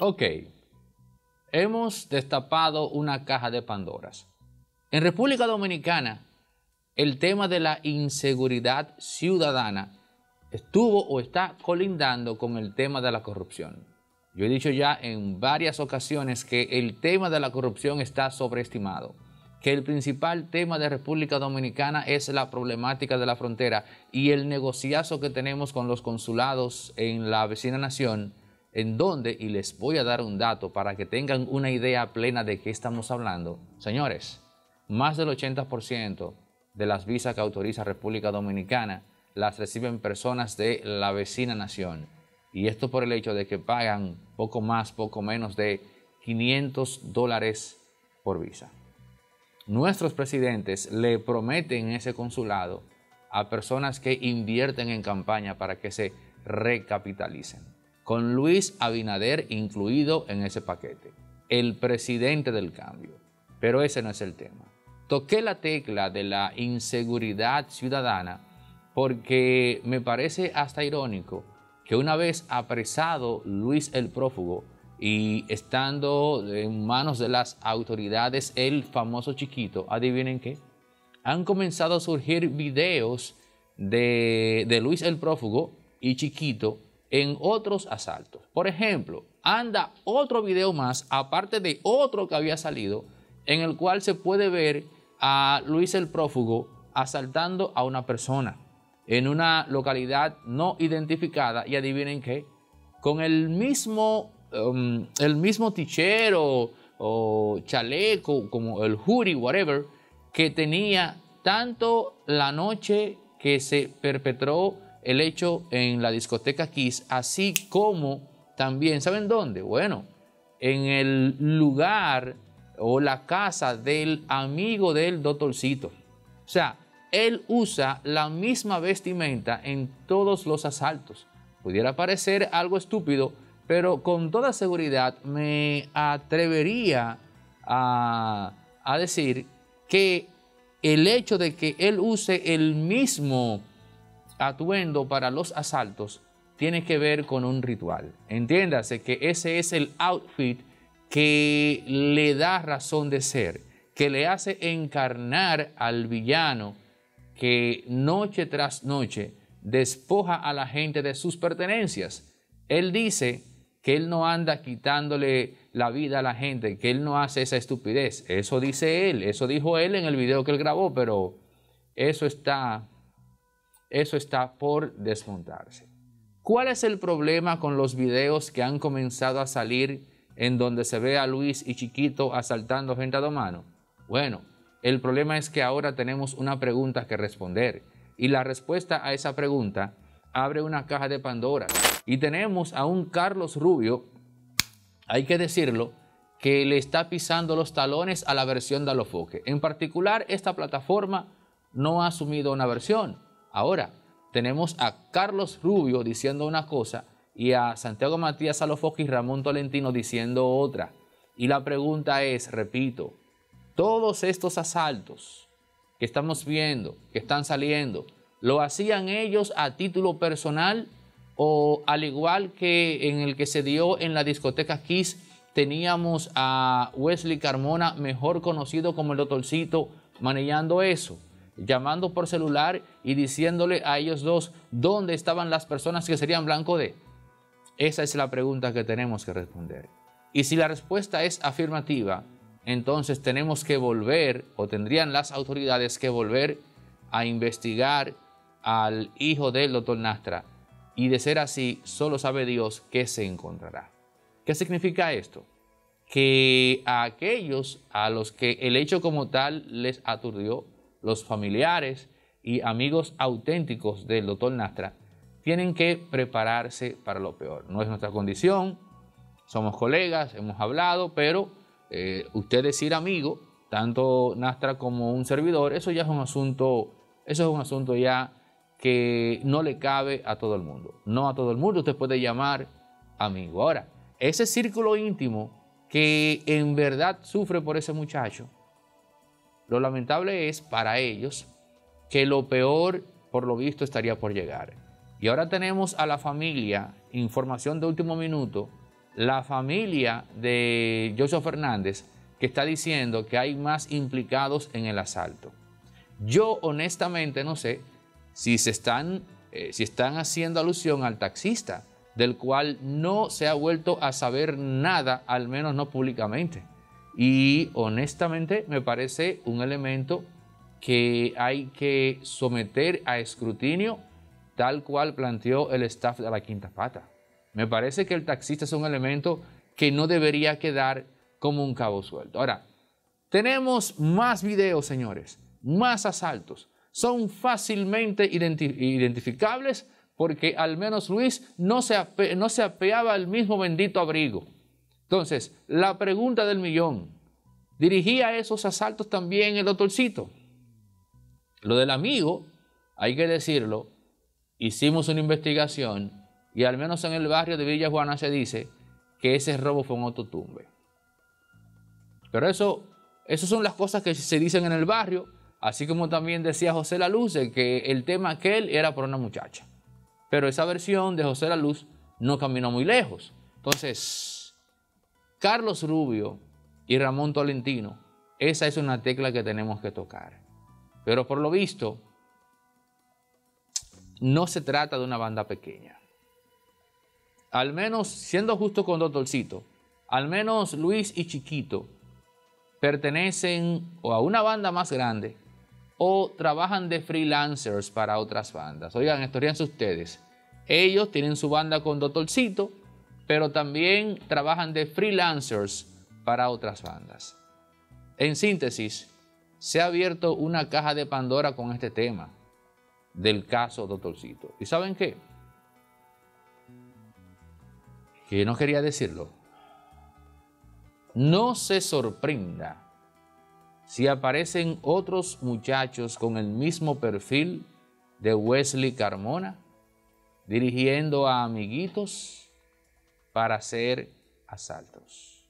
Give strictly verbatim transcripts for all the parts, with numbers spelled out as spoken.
Ok, hemos destapado una caja de Pandoras. En República Dominicana, el tema de la inseguridad ciudadana estuvo o está colindando con el tema de la corrupción. Yo he dicho ya en varias ocasiones que el tema de la corrupción está sobreestimado, que el principal tema de República Dominicana es la problemática de la frontera y el negociazo que tenemos con los consulados en la vecina nación, en donde, y les voy a dar un dato para que tengan una idea plena de qué estamos hablando. Señores, más del ochenta por ciento de las visas que autoriza República Dominicana las reciben personas de la vecina nación. Y esto por el hecho de que pagan poco más, poco menos de quinientos dólares por visa. Nuestros presidentes le prometen ese consulado a personas que invierten en campaña para que se recapitalicen, con Luis Abinader incluido en ese paquete, el presidente del cambio. Pero ese no es el tema. Toqué la tecla de la inseguridad ciudadana porque me parece hasta irónico que una vez apresado Luis el prófugo y estando en manos de las autoridades el famoso Chiquito, adivinen qué, han comenzado a surgir videos de, de Luis el prófugo y Chiquito en otros asaltos. Por ejemplo, anda otro video más, aparte de otro que había salido, en el cual se puede ver a Luis el prófugo asaltando a una persona en una localidad no identificada, y adivinen qué, con el mismo, um, el mismo tichero o chaleco, como el hoodie, whatever, que tenía tanto la noche que se perpetró el hecho en la discoteca Kiss, así como también, ¿saben dónde? Bueno, en el lugar o la casa del amigo del Dotolcito. O sea, él usa la misma vestimenta en todos los asaltos. Pudiera parecer algo estúpido, pero con toda seguridad me atrevería a, a decir que el hecho de que él use el mismo atuendo para los asaltos tiene que ver con un ritual. Entiéndase que ese es el outfit que le da razón de ser, que le hace encarnar al villano que noche tras noche despoja a la gente de sus pertenencias. Él dice que él no anda quitándole la vida a la gente, que él no hace esa estupidez. Eso dice él, eso dijo él en el video que él grabó, pero eso está, eso está por desmontarse. ¿Cuál es el problema con los videos que han comenzado a salir en donde se ve a Luis y Chiquito asaltando gente a mano? Bueno, el problema es que ahora tenemos una pregunta que responder, y la respuesta a esa pregunta abre una caja de Pandora. Y tenemos a un Carlos Rubio, hay que decirlo, que le está pisando los talones a la versión de Alofoke. En particular, esta plataforma no ha asumido una versión. Ahora, tenemos a Carlos Rubio diciendo una cosa y a Santiago Matías, Alofoke y Ramón Tolentino diciendo otra. Y la pregunta es, repito, todos estos asaltos que estamos viendo, que están saliendo, ¿lo hacían ellos a título personal o al igual que en el que se dio en la discoteca Kiss, teníamos a Wesley Carmona, mejor conocido como el Dotolcito, manejando eso, llamando por celular y diciéndole a ellos dos dónde estaban las personas que serían blanco de? Esa es la pregunta que tenemos que responder. Y si la respuesta es afirmativa, entonces tenemos que volver, o tendrían las autoridades que volver, a investigar al hijo del doctor Nastra. Y de ser así, solo sabe Dios qué se encontrará. ¿Qué significa esto? Que a aquellos a los que el hecho como tal les aturdió, los familiares y amigos auténticos del doctor Nastra, tienen que prepararse para lo peor. No es nuestra condición, somos colegas, hemos hablado, pero eh, usted decir amigo, tanto Nastra como un servidor, eso ya es un asunto, eso es un asunto ya que no le cabe a todo el mundo. No a todo el mundo usted puede llamar amigo. Ahora, ese círculo íntimo que en verdad sufre por ese muchacho, lo lamentable es para ellos que lo peor, por lo visto, estaría por llegar. Y ahora tenemos a la familia, información de último minuto, la familia de Joshua Fernández, que está diciendo que hay más implicados en el asalto. Yo honestamente no sé si se están, eh, si están haciendo alusión al taxista, del cual no se ha vuelto a saber nada, al menos no públicamente. Y honestamente me parece un elemento que hay que someter a escrutinio, tal cual planteó el staff de la Quinta Pata. Me parece que el taxista es un elemento que no debería quedar como un cabo suelto. Ahora, tenemos más videos, señores, más asaltos. Son fácilmente identi- identificables porque al menos Luis no se, ape- no se apeaba al mismo bendito abrigo. Entonces, la pregunta del millón, ¿dirigía esos asaltos también el Dotolcito? Lo del amigo, hay que decirlo, hicimos una investigación y al menos en el barrio de Villa Juana se dice que ese robo fue un autotumbe. Pero eso, esas son las cosas que se dicen en el barrio, así como también decía José La Luz, que el tema aquel era por una muchacha. Pero esa versión de José La Luz no caminó muy lejos. Entonces, Carlos Rubio y Ramón Tolentino, esa es una tecla que tenemos que tocar. Pero por lo visto, no se trata de una banda pequeña. Al menos, siendo justo con Dotolcito, al menos Luis y Chiquito pertenecen o a una banda más grande o trabajan de freelancers para otras bandas. Oigan, historiense ustedes. Ellos tienen su banda con Dotolcito, pero también trabajan de freelancers para otras bandas. En síntesis, se ha abierto una caja de Pandora con este tema del caso Dotolcito. ¿Y saben qué? Que no quería decirlo. No se sorprenda si aparecen otros muchachos con el mismo perfil de Wesley Carmona dirigiendo a amiguitos para hacer asaltos.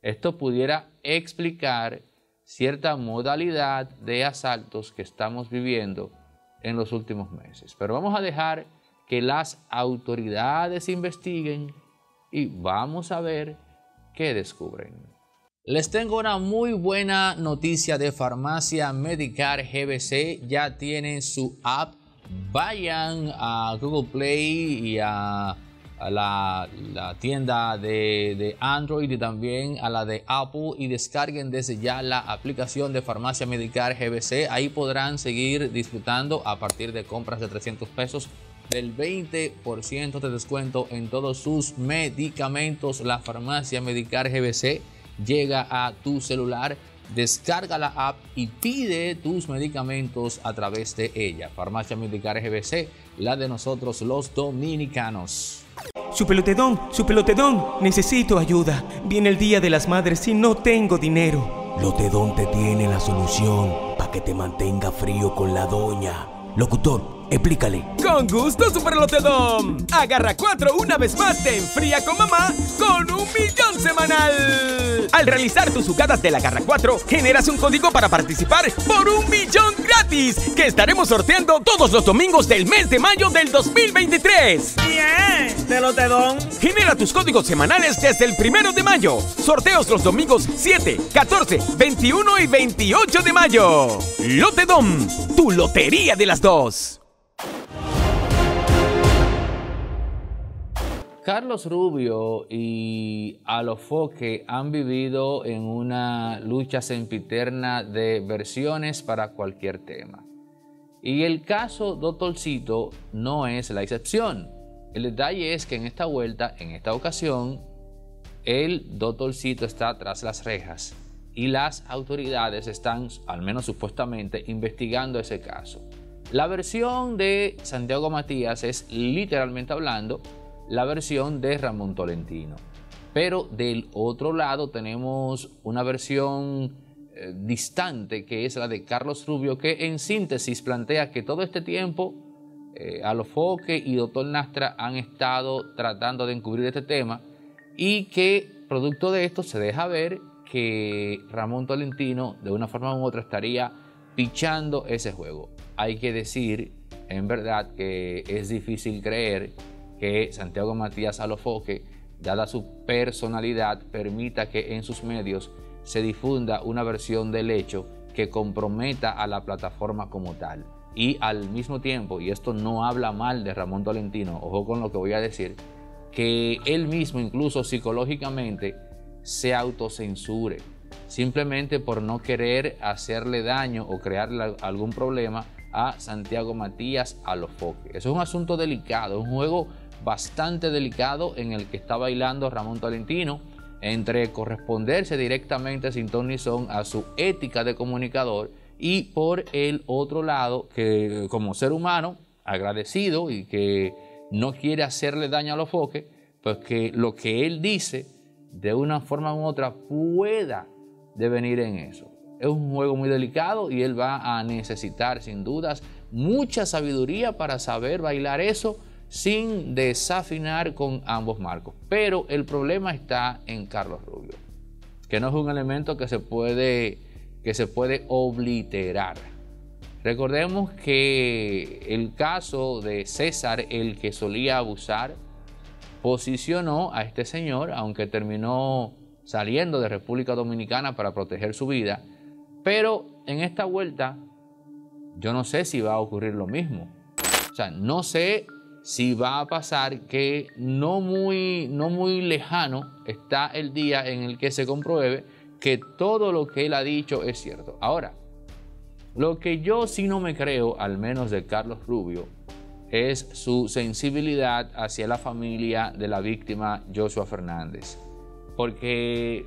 Esto pudiera explicar cierta modalidad de asaltos que estamos viviendo en los últimos meses. Pero vamos a dejar que las autoridades investiguen y vamos a ver qué descubren. Les tengo una muy buena noticia de Farmacia Medicar G B C. Ya tienen su app. Vayan a Google Play y a, a la, la tienda de, de Android y también a la de Apple y descarguen desde ya la aplicación de Farmacia Medicar G B C. Ahí podrán seguir disfrutando a partir de compras de trescientos pesos. Del veinte por ciento de descuento en todos sus medicamentos. La Farmacia Medicar G B C llega a tu celular, descarga la app y pide tus medicamentos a través de ella. Farmacia Medicar G B C, la de nosotros los dominicanos. Super Lotedón, Super Lotedón, necesito ayuda. Viene el Día de las Madres y no tengo dinero. Lotedón te tiene la solución para que te mantenga frío con la doña. Locutor, explícale. Con gusto, Super Lotedón. A Garra cuatro una vez más te enfría con mamá con un millón semanal. Al realizar tus jugadas de la Garra cuatro, generas un código para participar por un millón gratis que estaremos sorteando todos los domingos del mes de mayo del dos mil veintitrés. Bien, este Lotedón. Genera tus códigos semanales desde el primero de mayo. Sorteos los domingos siete, catorce, veintiuno y veintiocho de mayo. Lotedón, tu lotería de las dos. Carlos Rubio y Alofoke han vivido en una lucha sempiterna de versiones para cualquier tema. Y el caso Dotolcito no es la excepción. El detalle es que en esta vuelta, en esta ocasión, el Dotolcito está tras las rejas y las autoridades están, al menos supuestamente, investigando ese caso. La versión de Santiago Matías es, literalmente hablando, la versión de Ramón Tolentino. Pero del otro lado tenemos una versión eh, distante, que es la de Carlos Rubio, que en síntesis plantea que todo este tiempo eh, Alofoke y doctor Nastra han estado tratando de encubrir este tema y que producto de esto se deja ver que Ramón Tolentino de una forma u otra estaría pichando ese juego. Hay que decir en verdad que es difícil creer que Santiago Matías Alofoke dada su personalidad, permita que en sus medios se difunda una versión del hecho que comprometa a la plataforma como tal. Y al mismo tiempo, y esto no habla mal de Ramón Tolentino, ojo con lo que voy a decir, que él mismo incluso psicológicamente se autocensure, simplemente por no querer hacerle daño o crearle algún problema a Santiago Matías Alofoke. Eso es un asunto delicado, un juego bastante delicado en el que está bailando Ramón Tolentino entre corresponderse directamente sin ton ni son a su ética de comunicador y por el otro lado que como ser humano agradecido y que no quiere hacerle daño a Alofoke, pues que lo que él dice de una forma u otra pueda devenir en eso. Es un juego muy delicado y él va a necesitar sin dudas mucha sabiduría para saber bailar eso sin desafinar con ambos marcos. Pero el problema está en Carlos Rubio, que no es un elemento que se puede, que se puede obliterar. Recordemos que el caso de César, el que solía abusar, posicionó a este señor, aunque terminó saliendo de República Dominicana para proteger su vida, pero en esta vuelta yo no sé si va a ocurrir lo mismo. O sea, no sé si va a pasar que no muy, no muy lejano está el día en el que se compruebe que todo lo que él ha dicho es cierto. Ahora, lo que yo sí no me creo, al menos de Carlos Rubio, es su sensibilidad hacia la familia de la víctima Joshua Fernández, porque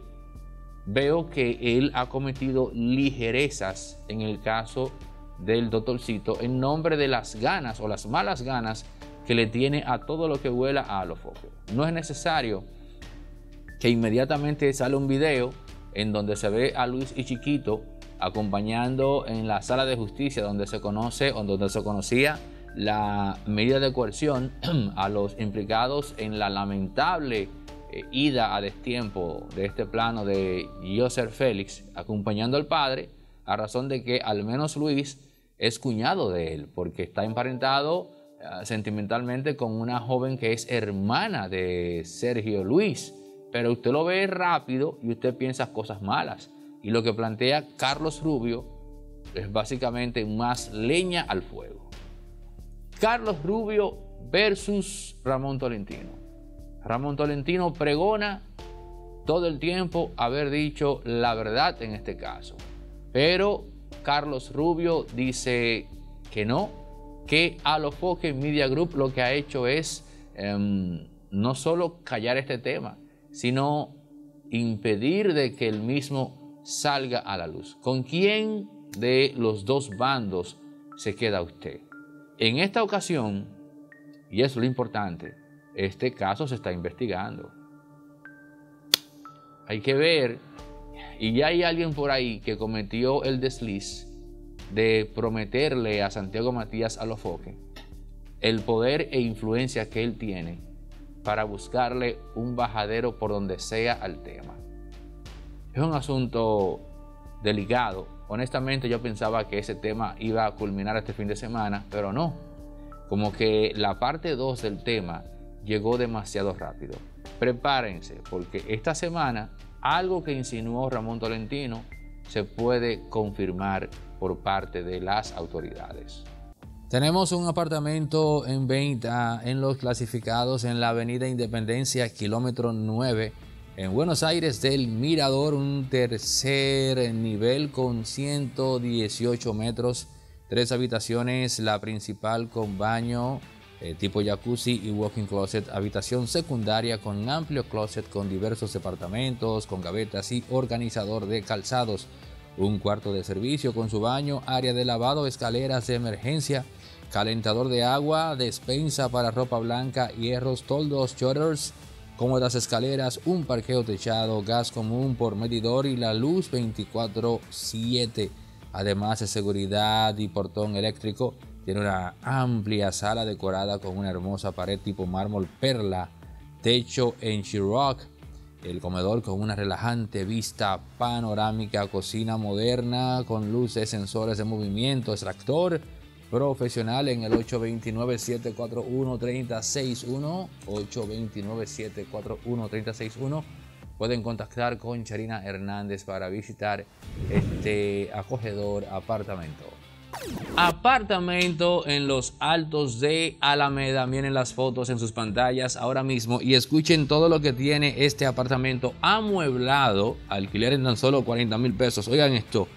veo que él ha cometido ligerezas en el caso del Dotolcito en nombre de las ganas o las malas ganas que le tiene a todo lo que vuela a Alofoke. No es necesario que inmediatamente sale un video en donde se ve a Luis y Chiquito acompañando en la sala de justicia donde se conoce o donde se conocía la medida de coerción a los implicados en la lamentable Eh, ida a destiempo de este plano de José Félix, acompañando al padre, a razón de que al menos Luis es cuñado de él, porque está emparentado eh, sentimentalmente con una joven que es hermana de Sergio Luis. Pero usted lo ve rápido y usted piensa cosas malas. Y lo que plantea Carlos Rubio es básicamente más leña al fuego. Carlos Rubio versus Ramón Tolentino. Ramón Tolentino pregona todo el tiempo haber dicho la verdad en este caso. Pero Carlos Rubio dice que no, que Alofoke Media Group lo que ha hecho es eh, no solo callar este tema, sino impedir de que el mismo salga a la luz. ¿Con quién de los dos bandos se queda usted? En esta ocasión, y eso es lo importante, este caso se está investigando. Hay que ver, y ya hay alguien por ahí que cometió el desliz de prometerle a Santiago Matías Alofoke el poder e influencia que él tiene para buscarle un bajadero por donde sea al tema. Es un asunto delicado. Honestamente, yo pensaba que ese tema iba a culminar este fin de semana, pero no. Como que la parte dos del tema llegó demasiado rápido. Prepárense, porque esta semana algo que insinuó Ramón Tolentino se puede confirmar por parte de las autoridades. Tenemos un apartamento en venta en los clasificados en la avenida Independencia, kilómetro nueve, en Buenos Aires del Mirador, un tercer nivel con ciento dieciocho metros, tres habitaciones, la principal con baño, Eh, tipo jacuzzi y walk-in closet, habitación secundaria con amplio closet con diversos departamentos, con gavetas y organizador de calzados, un cuarto de servicio con su baño, área de lavado, escaleras de emergencia, calentador de agua, despensa para ropa blanca, hierros, toldos, shutters, cómodas escaleras, un parqueo techado, gas común por medidor y la luz veinticuatro siete, además de seguridad y portón eléctrico. Tiene una amplia sala decorada con una hermosa pared tipo mármol perla, techo en Chiroc, el comedor con una relajante vista panorámica, cocina moderna con luces, sensores de movimiento, extractor, profesional en el ocho dos nueve, siete cuatro uno, tres cero seis uno, ocho dos nueve, siete cuatro uno, tres cero seis uno. Pueden contactar con Charina Hernández para visitar este acogedor apartamento. Apartamento en los Altos de Alameda. Miren las fotos en sus pantallas ahora mismo y escuchen todo lo que tiene este apartamento amueblado. Alquiler en tan solo cuarenta mil pesos. Oigan esto.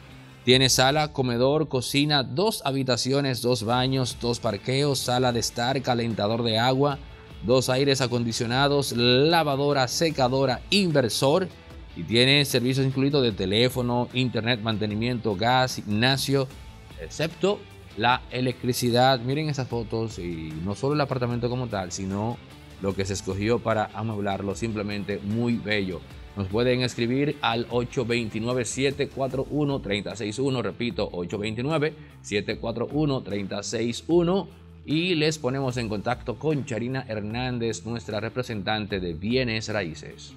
Tiene sala, comedor, cocina, dos habitaciones, dos baños, dos parqueos, sala de estar, calentador de agua, dos aires acondicionados, lavadora, secadora, inversor. Y tiene servicios incluidos de teléfono, internet, mantenimiento, gas, gimnasio, excepto la electricidad. Miren esas fotos y no solo el apartamento como tal, sino lo que se escogió para amueblarlo. Simplemente muy bello. Nos pueden escribir al ocho dos nueve, siete cuatro uno, tres cero seis uno, repito, ocho dos nueve, siete cuatro uno, tres cero seis uno, y les ponemos en contacto con Charina Hernández, nuestra representante de Bienes Raíces.